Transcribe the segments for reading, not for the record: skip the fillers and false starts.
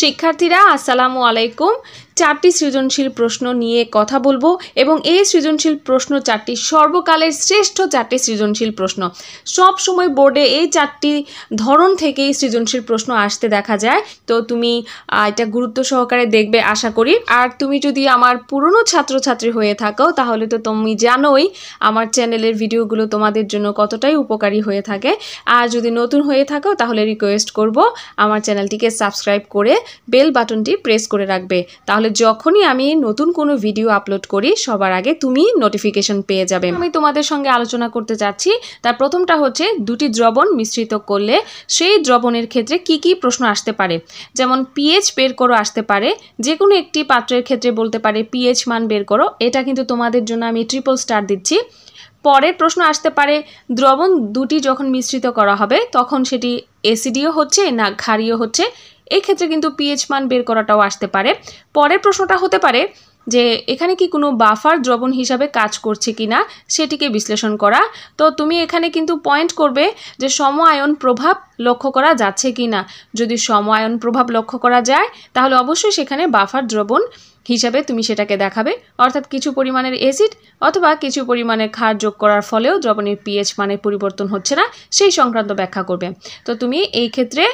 শিক্ষার্থীরা আসসালামু আলাইকুম। চারটি সৃজনশীল প্রশ্ন নিয়ে কথা বলবো এবং এই সৃজনশীল প্রশ্ন চারটি সর্বকালের শ্রেষ্ঠ চারটি সৃজনশীল প্রশ্ন। সব সময় বোর্ডে এই চারটি ধরন থেকেই সৃজনশীল প্রশ্ন আসতে দেখা যায়, তো তুমি এটা গুরুত্ব সহকারে দেখবে আশা করি। আর তুমি যদি আমার পুরনো ছাত্রছাত্রী হয়ে থাকো তাহলে তো তুমি জানোই আমার চ্যানেলের ভিডিওগুলো তোমাদের জন্য কতটাই উপকারী হয়ে থাকে। আর যদি নতুন হয়ে থাকো তাহলে রিকোয়েস্ট করব আমার চ্যানেলটিকে সাবস্ক্রাইব করে বেল বাটনটি প্রেস করে রাখবে, তাহলে যখনই আমি নতুন কোনো ভিডিও আপলোড করি সবার আগে তুমি নোটিফিকেশন পেয়ে যাবে। আমি তোমাদের সঙ্গে আলোচনা করতে চাচ্ছি, তার প্রথমটা হচ্ছে দুটি দ্রবণ মিশ্রিত করলে সেই দ্রবণের ক্ষেত্রে কি প্রশ্ন আসতে পারে। যেমন পিএইচ বের করো আসতে পারে, যে কোনো একটি পাত্রের ক্ষেত্রে বলতে পারে পিএইচ মান বের করো, এটা কিন্তু তোমাদের জন্য আমি ট্রিপল স্টার দিচ্ছি। পরের প্রশ্ন আসতে পারে দ্রবণ দুটি যখন মিশ্রিত করা হবে তখন সেটি অ্যাসিডীয় হচ্ছে না ক্ষারীয় হচ্ছে, এই ক্ষেত্রে কিন্তু পিএইচ মান বের করাটাও আসতে পারে। পরের প্রশ্নটা হতে পারে যে এখানে কি কোনো বাফার দ্রবণ হিসাবে কাজ করছে কিনা সেটিকে বিশ্লেষণ করা। তো তুমি এখানে কিন্তু পয়েন্ট করবে যে সম আয়ন প্রভাব লক্ষ্য করা যাচ্ছে কিনা। যদি সম আয়ন প্রভাব লক্ষ্য করা যায় তাহলে অবশ্যই সেখানে বাফার দ্রবণ হিসাবে তুমি সেটাকে দেখাবে, অর্থাৎ কিছু পরিমাণের অ্যাসিড অথবা কিছু পরিমাণের ক্ষার যোগ করার ফলেও দ্রবণের পিএইচ মানের পরিবর্তন হচ্ছে না, সেই সংক্রান্ত ব্যাখ্যা করবে। তো তুমি এই ক্ষেত্রে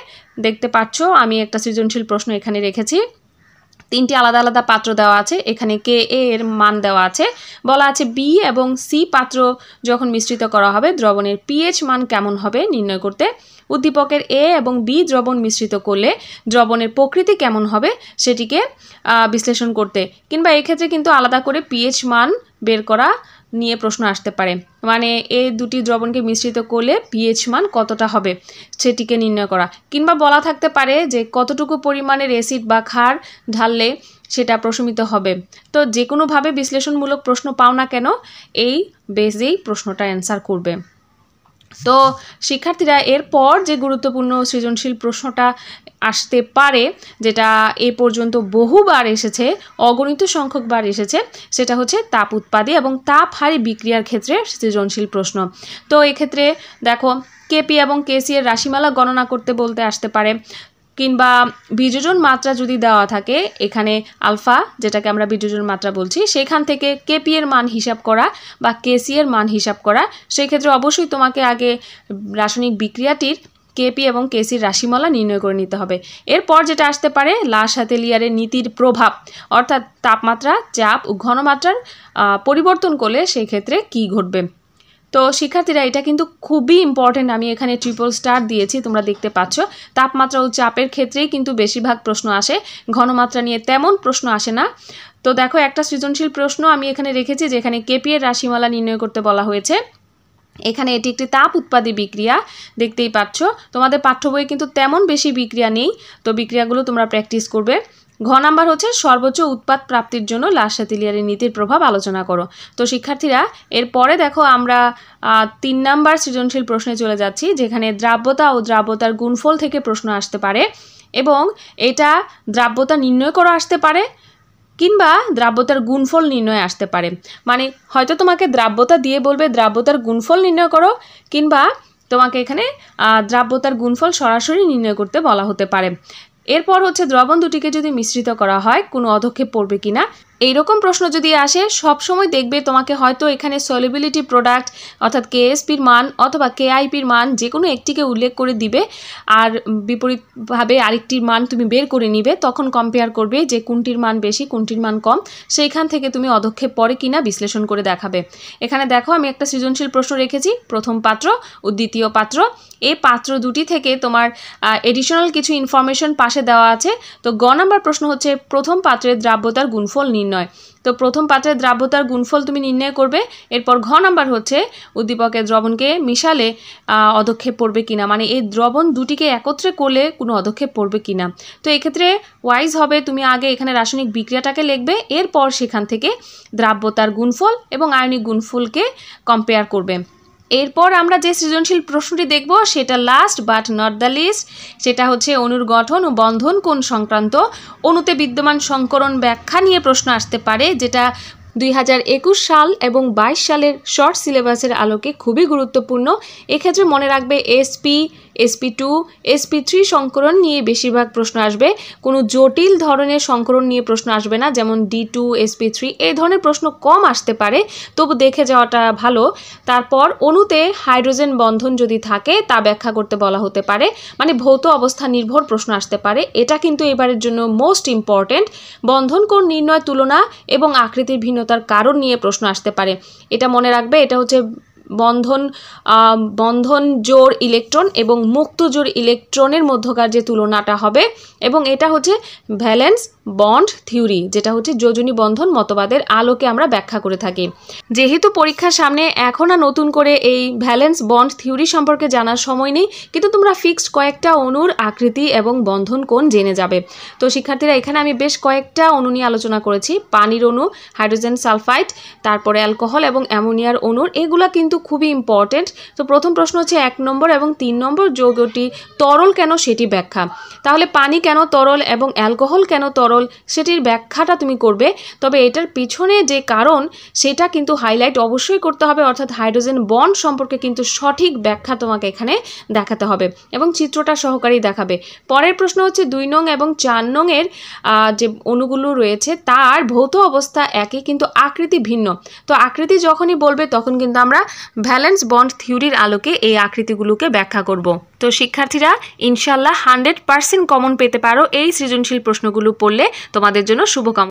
দেখতে পাচ্ছ আমি একটা সৃজনশীল প্রশ্ন এখানে রেখেছি। তিনটি আলাদা আলাদা পাত্র দেওয়া আছে, এখানে কে এর মান দেওয়া আছে, বলা আছে বি এবং সি পাত্র যখন মিশ্রিত করা হবে দ্রবণের পিএইচ মান কেমন হবে নির্ণয় করতে, উদ্দীপকের এ এবং বি দ্রবণ মিশ্রিত করলে দ্রবণের প্রকৃতি কেমন হবে সেটিকে বিশ্লেষণ করতে, কিংবা এক্ষেত্রে কিন্তু আলাদা করে পিএইচ মান বের করা নিয়ে প্রশ্ন আসতে পারে। মানে এই দুটি দ্রবণকে মিশ্রিত করলে পিএইচ মান কতটা হবে সেটিকে নির্ণয় করা, কিংবা বলা থাকতে পারে যে কতটুকু পরিমাণের অ্যাসিড বা ক্ষার ঢাললে সেটা প্রশমিত হবে। তো যে কোনোভাবে বিশ্লেষণমূলক প্রশ্ন পাও না কেন এই বেসেই প্রশ্নটা অ্যান্সার করবে। তো শিক্ষার্থীরা এরপর যে গুরুত্বপূর্ণ সৃজনশীল প্রশ্নটা আসতে পারে, যেটা এ পর্যন্ত বহুবার এসেছে, অগণিত সংখ্যকবার এসেছে, সেটা হচ্ছে তাপ উৎপাদী এবং তাপহারী বিক্রিয়ার ক্ষেত্রে সৃজনশীল প্রশ্ন। তো এক্ষেত্রে দেখো কেপি এবং কেসি এর রাশিমালা গণনা করতে বলতে আসতে পারে, কিংবা বিযোজন মাত্রা যদি দেওয়া থাকে এখানে আলফা যেটাকে আমরা বিযোজন মাত্রা বলছি সেখান থেকে কেপি এর মান হিসাব করা বা কেসি এর মান হিসাব করা। সেই ক্ষেত্রে অবশ্যই তোমাকে আগে রাসায়নিক বিক্রিয়াটির কেপি এবং কেসির রাশিমালা নির্ণয় করে নিতে হবে। এরপর যেটা আসতে পারে লাস হাতেলিয়ারের নীতির প্রভাব, অর্থাৎ তাপমাত্রা, চাপ ও ঘনমাত্রার পরিবর্তন করলে সেই ক্ষেত্রে কি ঘটবে। তো শিক্ষার্থীরা এটা কিন্তু খুবই ইম্পর্টেন্ট, আমি এখানে ট্রিপল স্টার দিয়েছি, তোমরা দেখতে পাচ্ছ। তাপমাত্রা ও চাপের ক্ষেত্রেই কিন্তু বেশিরভাগ প্রশ্ন আসে, ঘনমাত্রা নিয়ে তেমন প্রশ্ন আসে না। তো দেখো একটা সৃজনশীল প্রশ্ন আমি এখানে রেখেছি যেখানে কেপি এর রাশিমালা নির্ণয় করতে বলা হয়েছে। এখানে এটি একটি তাপ উৎপাদী বিক্রিয়া, দেখতেই পাচ্ছ তোমাদের পাঠ্য বইয়ে কিন্তু তেমন বেশি বিক্রিয়া নেই, তো বিক্রিয়াগুলো তোমরা প্র্যাকটিস করবে। ঘ নাম্বার হচ্ছে সর্বোচ্চ উৎপাদ প্রাপ্তির জন্য লাস আতেলিয়ারের নীতির প্রভাব আলোচনা করো। তো শিক্ষার্থীরা এরপরে দেখো আমরা 3 নাম্বার সৃজনশীল প্রশ্নে চলে যাচ্ছি, যেখানে দ্রাব্যতা ও দ্রাব্যতার গুণফল থেকে প্রশ্ন আসতে পারে এবং এটা দ্রাব্যতা নির্ণয় করা আসতে পারে কিংবা দ্রাব্যতার গুণফল নির্ণয় আসতে পারে। মানে হয়তো তোমাকে দ্রাব্যতা দিয়ে বলবে দ্রাব্যতার গুণফল নির্ণয় করো, কিংবা তোমাকে এখানে দ্রাব্যতার গুণফল সরাসরি নির্ণয় করতে বলা হতে পারে। এরপর হচ্ছে দ্রবণ দুটিকে যদি মিশ্রিত করা হয় কোনো অধক্ষেপ পড়বে কিনা, এইরকম প্রশ্ন যদি আসে সবসময় দেখবে তোমাকে হয়তো এখানে সলিবিলিটি প্রোডাক্ট অর্থাৎ কেএসপির মান অথবা কেআইপির মান যে কোনো একটিকে উল্লেখ করে দিবে, আর বিপরীতভাবে আরেকটির মান তুমি বের করে নিবে, তখন কম্পেয়ার করবে যে কোনটির মান বেশি কোনটির মান কম, সেইখান থেকে তুমি অধক্ষেপ পড়ে কিনা বিশ্লেষণ করে দেখাবে। এখানে দেখো আমি একটা সৃজনশীল প্রশ্ন রেখেছি, প্রথম পাত্র ও দ্বিতীয় পাত্র, এই পাত্র দুটি থেকে তোমার এডিশনাল কিছু ইনফরমেশন পাশে দেওয়া আছে। তো গ নাম্বার প্রশ্ন হচ্ছে প্রথম পাত্রের দ্রাব্যতার গুণফল নির্ণয়। তো প্রথম পাত্রের দ্রাব্যতার গুণফল তুমি নির্ণয় করবে। এরপর ঘ নাম্বার হচ্ছে উদ্দীপকের দ্রবণকে মিশালে অধক্ষেপ পড়বে কিনা, মানে এই দ্রবণ দুটিকে একত্রে করলে কোনো অধক্ষেপ পড়বে কিনা। তো এক্ষেত্রে ওয়াইজ হবে তুমি আগে এখানে রাসায়নিক বিক্রিয়াটাকে লিখবে, এরপর সেখান থেকে দ্রাব্যতার গুণফল এবং আয়নিক গুণফলকে কম্পেয়ার করবে। এরপর আমরা যে সৃজনশীল প্রশ্নটি দেখব সেটা last but not the least, সেটা হচ্ছে অণুর গঠন ও বন্ধন কোণ সংক্রান্ত অণুতে বিদ্যমান সংকরণ ব্যাখ্যা নিয়ে প্রশ্ন আসতে পারে, যেটা 2021 সাল এবং 22 সালের শর্ট সিলেবাসের আলোকে খুবই গুরুত্বপূর্ণ। এক্ষেত্রে মনে রাখবে এসপি sp2 sp3 সংকরণ নিয়ে বেশিরভাগ প্রশ্ন আসবে, কোনো জটিল ধরনের সংকরণ নিয়ে প্রশ্ন আসবে না, যেমন d2 sp3 এই ধরনের প্রশ্ন কম আসতে পারে, তবু দেখে যাওয়াটা ভালো। তারপর অণুতে হাইড্রোজেন বন্ধন যদি থাকে তা ব্যাখ্যা করতে বলা হতে পারে, মানে ভৌত অবস্থা নির্ভর প্রশ্ন আসতে পারে, এটা কিন্তু এবারের জন্য মোস্ট ইম্পর্টেন্ট। বন্ধন কোণ নির্ণয়, তুলনা এবং আকৃতির ভিন্নতার কারণ নিয়ে প্রশ্ন আসতে পারে, এটা মনে রাখবে। এটা হচ্ছে বন্ধন জোড় ইলেকট্রন এবং মুক্ত জোড় ইলেকট্রনের মধ্যকার যে তুলনাটা হবে, এবং এটা হচ্ছে ভ্যালেন্স বন্ড থিওরি, যেটা হচ্ছে যোজনী বন্ধন মতবাদের আলোকে আমরা ব্যাখ্যা করে থাকি। যেহেতু পরীক্ষার সামনে এখন আর নতুন করে এই ভ্যালেন্স বন্ড থিওরি সম্পর্কে জানার সময় নেই, কিন্তু তোমরা ফিক্সড কয়েকটা অণুর আকৃতি এবং বন্ধন কোণ জেনে যাবে। তো শিক্ষার্থীরা, এখানে আমি বেশ কয়েকটা অণু নিয়ে আলোচনা করেছি, পানির অণু, হাইড্রোজেন সালফাইড, তারপরে অ্যালকোহল এবং অ্যামোনিয়ার অণুর, এগুলো কিন্তু খুবই ইম্পর্টেন্ট। তো প্রথম প্রশ্ন হচ্ছে 1 নম্বর এবং 3 নম্বর, যৌগটি তরল কেন সেটি ব্যাখ্যা। তাহলে পানি কেন তরল এবং অ্যালকোহল কেন তরল সেটির ব্যাখ্যাটা তুমি করবে, তবে এটার পিছনে যে কারণ সেটা কিন্তু হাইলাইট অবশ্যই করতে হবে, অর্থাৎ হাইড্রোজেন বন্ড সম্পর্কে কিন্তু সঠিক ব্যাখ্যা তোমাকে এখানে দেখাতে হবে এবং চিত্রটা সহকারেই দেখাবে। পরের প্রশ্ন হচ্ছে 2 নং এবং 4 নং এর যে অণুগুলো রয়েছে তার ভৌত অবস্থা একই কিন্তু আকৃতি ভিন্ন। তো আকৃতি যখনই বলবে তখন কিন্তু আমরা ভ্যালেন্স বন্ড থিওরির আলোকে এই আকৃতিগুলোকে ব্যাখ্যা করব। তো শিক্ষার্থীরা, ইনশাল্লাহ 100% কমন পেতে পারো এই সৃজনশীল প্রশ্নগুলো পড়লে। তোমাদের জন্য শুভকামনা।